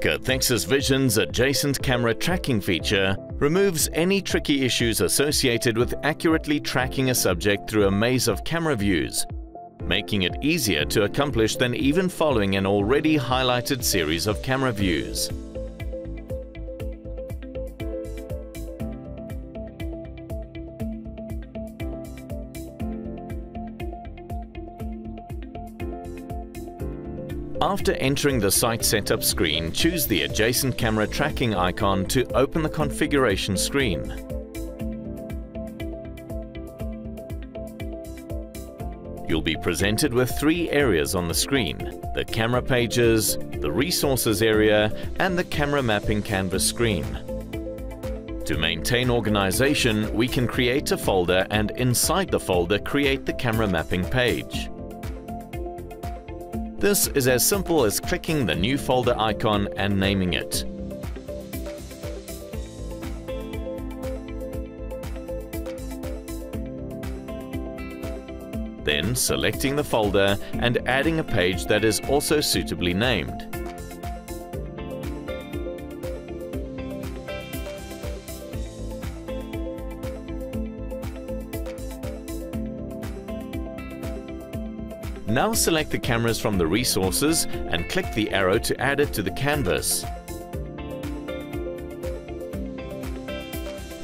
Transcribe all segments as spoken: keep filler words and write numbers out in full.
CathexisVision's adjacent camera tracking feature removes any tricky issues associated with accurately tracking a subject through a maze of camera views, making it easier to accomplish than even following an already highlighted series of camera views. After entering the site setup screen, choose the adjacent camera tracking icon to open the configuration screen. You'll be presented with three areas on the screen: the camera pages, the resources area, and the camera mapping canvas screen. To maintain organization, we can create a folder and inside the folder create the camera mapping page. This is as simple as clicking the new folder icon and naming it. Then selecting the folder and adding a page that is also suitably named. Now select the cameras from the resources and click the arrow to add it to the canvas.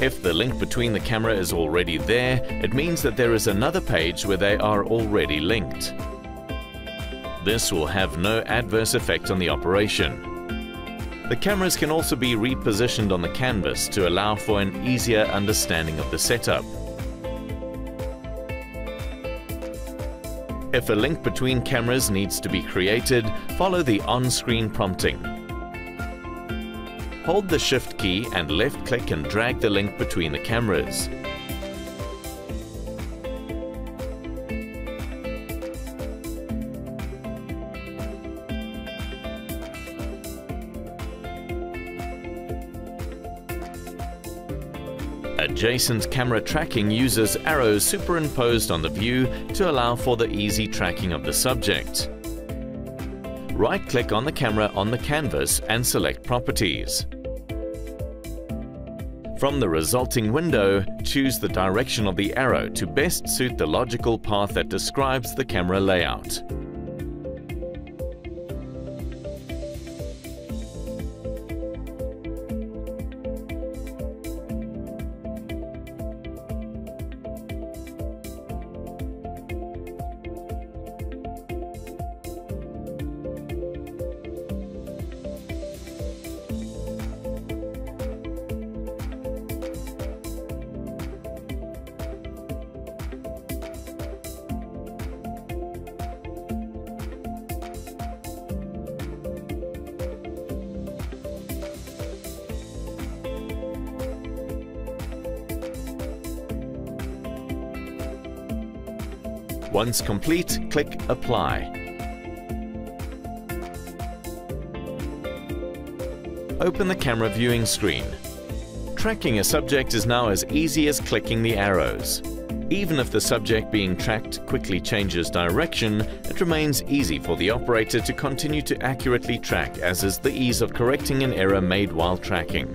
If the link between the camera is already there, it means that there is another page where they are already linked. This will have no adverse effect on the operation. The cameras can also be repositioned on the canvas to allow for an easier understanding of the setup. If a link between cameras needs to be created, follow the on-screen prompting. Hold the Shift key and left-click and drag the link between the cameras. Adjacent camera tracking uses arrows superimposed on the view to allow for the easy tracking of the subject. Right-click on the camera on the canvas and select Properties. From the resulting window, choose the direction of the arrow to best suit the logical path that describes the camera layout. Once complete, click Apply. Open the camera viewing screen. Tracking a subject is now as easy as clicking the arrows. Even if the subject being tracked quickly changes direction, it remains easy for the operator to continue to accurately track, as is the ease of correcting an error made while tracking.